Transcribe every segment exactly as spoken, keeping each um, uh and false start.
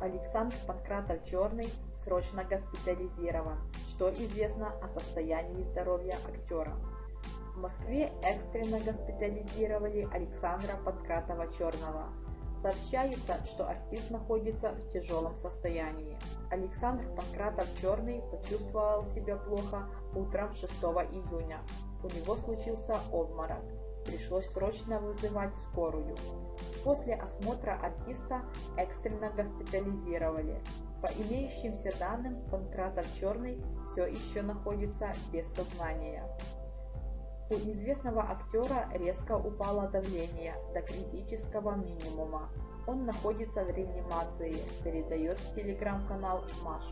Александр Панкратов-Черный срочно госпитализирован, что известно о состоянии здоровья актера. В Москве экстренно госпитализировали Александра Панкратова-Черного. Сообщается, что артист находится в тяжелом состоянии. Александр Панкратов-Черный почувствовал себя плохо утром шестого июня. У него случился обморок. Пришлось срочно вызывать скорую. После осмотра артиста экстренно госпитализировали. По имеющимся данным, Панкратов-Черный все еще находится без сознания. У известного актера резко упало давление до критического минимума. Он находится в реанимации, передает телеграм-канал «Маш».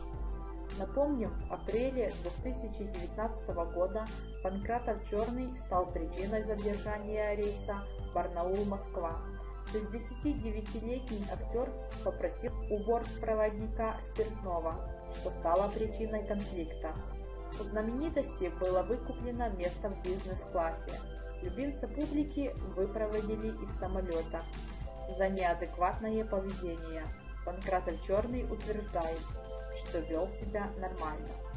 Напомним, в апреле две тысячи девятнадцатого года Панкратов-Черный стал причиной задержания рейса Барнаул-Москва. шестидесятидевятилетний актер попросил у бортпроводника спиртного, что стало причиной конфликта. У знаменитости было выкуплено место в бизнес-классе. Любимца публики выпроводили из самолета за неадекватное поведение. Панкратов-Черный утверждает, что вел себя нормально.